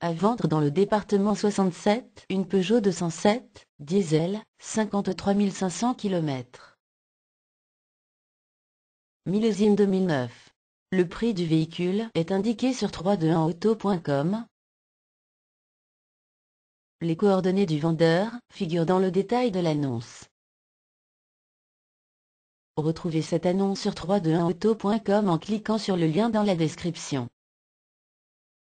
À vendre dans le département 67, une Peugeot 207, diesel, 53 500 km. Millésime 2009. Le prix du véhicule est indiqué sur 321auto.com. Les coordonnées du vendeur figurent dans le détail de l'annonce. Retrouvez cette annonce sur 321auto.com en cliquant sur le lien dans la description.